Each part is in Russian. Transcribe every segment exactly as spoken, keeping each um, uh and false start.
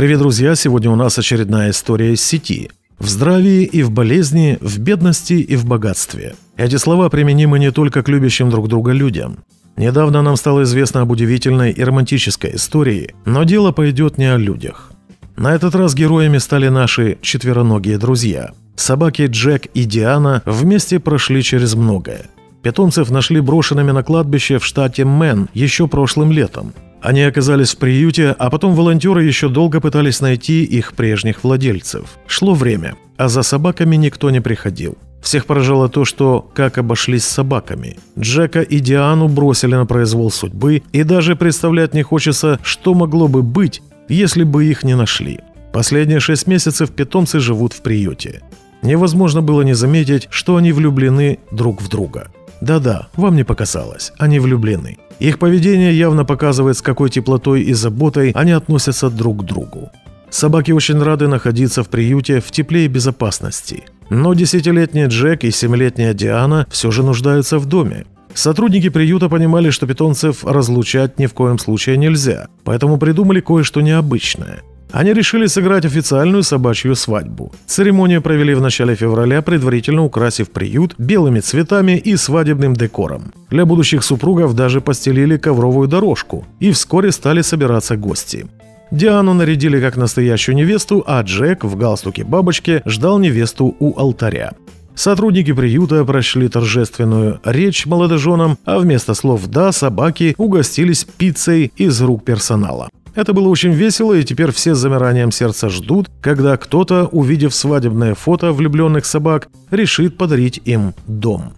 Привет, друзья! Сегодня у нас очередная история из сети. В здравии и в болезни, в бедности и в богатстве. Эти слова применимы не только к любящим друг друга людям. Недавно нам стало известно об удивительной и романтической истории, но дело пойдет не о людях. На этот раз героями стали наши четвероногие друзья. Собаки Джек и Диана вместе прошли через многое. Питомцев нашли брошенными на кладбище в штате Мэн еще прошлым летом. Они оказались в приюте, а потом волонтеры еще долго пытались найти их прежних владельцев. Шло время, а за собаками никто не приходил. Всех поражало то, что как обошлись с собаками. Джека и Диану бросили на произвол судьбы, и даже представлять не хочется, что могло бы быть, если бы их не нашли. Последние шесть месяцев питомцы живут в приюте. Невозможно было не заметить, что они влюблены друг в друга. Да-да, вам не показалось, они влюблены. Их поведение явно показывает, с какой теплотой и заботой они относятся друг к другу. Собаки очень рады находиться в приюте в тепле и безопасности. Но десятилетний Джек и семилетняя Диана все же нуждаются в доме. Сотрудники приюта понимали, что питомцев разлучать ни в коем случае нельзя, поэтому придумали кое-что необычное. Они решили сыграть официальную собачью свадьбу. Церемонию провели в начале февраля, предварительно украсив приют белыми цветами и свадебным декором. Для будущих супругов даже постелили ковровую дорожку, и вскоре стали собираться гости. Диану нарядили как настоящую невесту, а Джек в галстуке-бабочке ждал невесту у алтаря. Сотрудники приюта прошли торжественную речь молодоженам, а вместо слов «да» собаки угостились пиццей из рук персонала. Это было очень весело, и теперь все с замиранием сердца ждут, когда кто-то, увидев свадебное фото влюбленных собак, решит подарить им дом.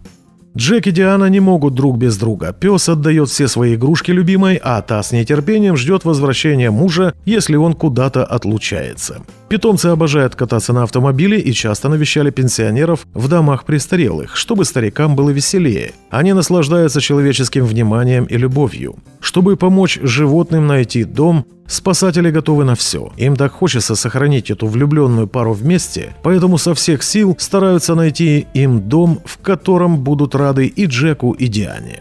Джек и Диана не могут друг без друга. Пес отдает все свои игрушки любимой, а та с нетерпением ждет возвращения мужа, если он куда-то отлучается. Питомцы обожают кататься на автомобиле и часто навещали пенсионеров в домах престарелых, чтобы старикам было веселее. Они наслаждаются человеческим вниманием и любовью. Чтобы помочь животным найти дом, спасатели готовы на все. Им так хочется сохранить эту влюбленную пару вместе, поэтому со всех сил стараются найти им дом, в котором будут рады и Джеку, и Диане.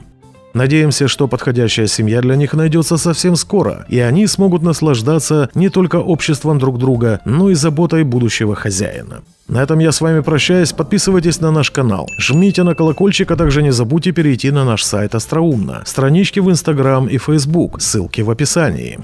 Надеемся, что подходящая семья для них найдется совсем скоро, и они смогут наслаждаться не только обществом друг друга, но и заботой будущего хозяина. На этом я с вами прощаюсь, подписывайтесь на наш канал, жмите на колокольчик, а также не забудьте перейти на наш сайт Остроумно, странички в Инстаграм и Фейсбук, ссылки в описании.